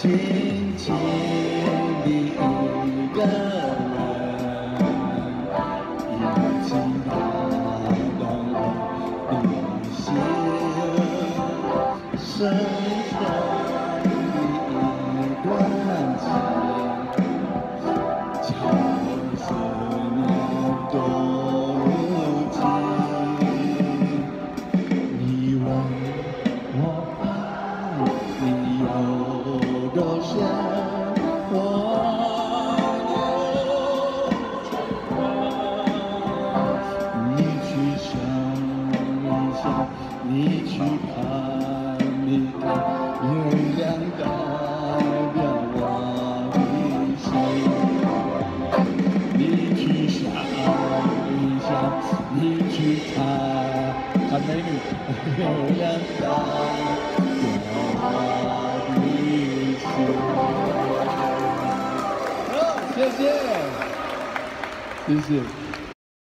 轻轻的一个人，已经打动了你心。深深的一段情，悄无思念多无尽。你问我爱你有多深？你去想一想，你去看一看，月亮代表我的心。你去想一想，你去看美女，月亮代表我的心。 好，谢谢，谢谢。